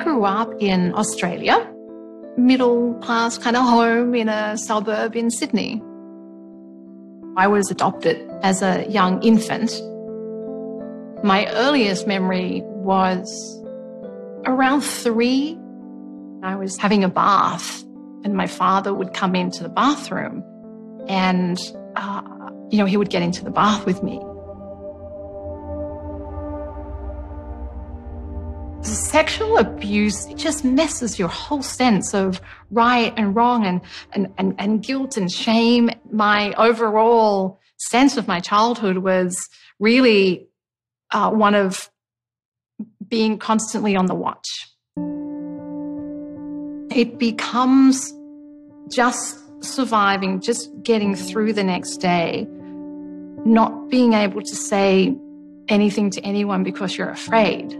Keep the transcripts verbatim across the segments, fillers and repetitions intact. grew up in Australia, middle-class kind of home in a suburb in Sydney. I was adopted as a young infant. My earliest memory was around three. I was having a bath and my father would come into the bathroom and, uh, you know, he would get into the bath with me. Sexual abuse, it just messes your whole sense of right and wrong and, and, and, and guilt and shame. My overall sense of my childhood was really uh, one of being constantly on the watch. It becomes just surviving, just getting through the next day, not being able to say anything to anyone because you're afraid.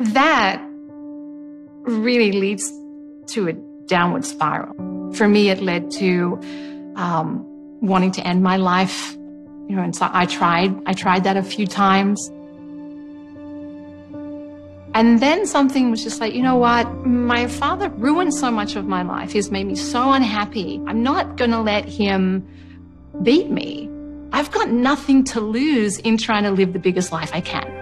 That really leads to a downward spiral. For me, it led to um, wanting to end my life, you know. And so I tried. I tried that a few times, and then something was just like, you know what? My father ruined so much of my life. He's made me so unhappy. I'm not going to let him beat me. I've got nothing to lose in trying to live the biggest life I can.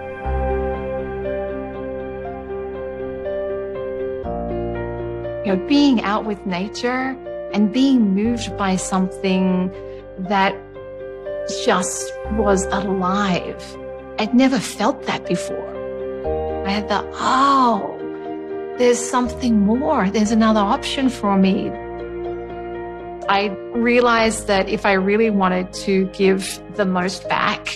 You know, being out with nature and being moved by something that just was alive. I'd never felt that before. I had the, oh, there's something more. There's another option for me. I realized that if I really wanted to give the most back,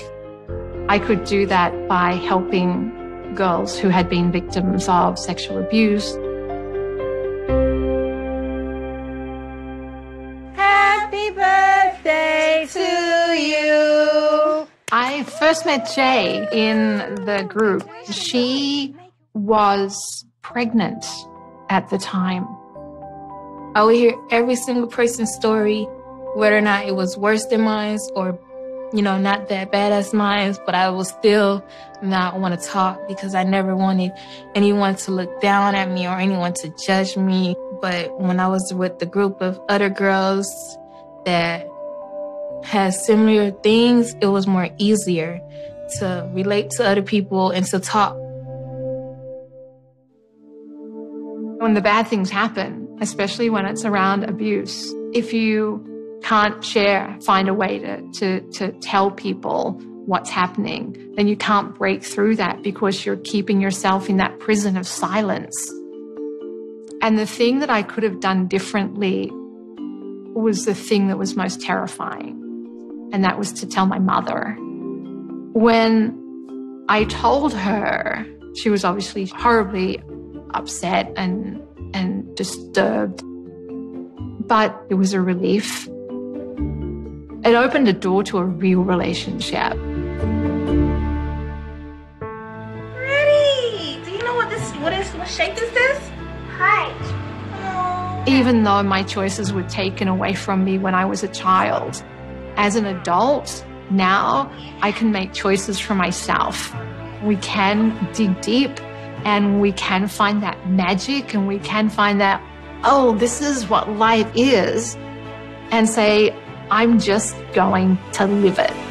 I could do that by helping girls who had been victims of sexual abuse. I first met Jay in the group. She was pregnant at the time. I would hear every single person's story, whether or not it was worse than mine or, you know, not that bad as mine, but I would still not want to talk because I never wanted anyone to look down at me or anyone to judge me. But when I was with the group of other girls that had similar things, it was more easier to relate to other people and to talk. When the bad things happen, especially when it's around abuse, if you can't share, find a way to, to, to tell people what's happening, then you can't break through that because you're keeping yourself in that prison of silence. And the thing that I could have done differently was the thing that was most terrifying. And that was to tell my mother. When I told her, she was obviously horribly upset and, and disturbed, but it was a relief. It opened a door to a real relationship. Pretty! Do you know what this, what is, what shape is this? Hi. Even though my choices were taken away from me when I was a child, as an adult, now I can make choices for myself. We can dig deep and we can find that magic and we can find that, oh, this is what life is, and say, I'm just going to live it.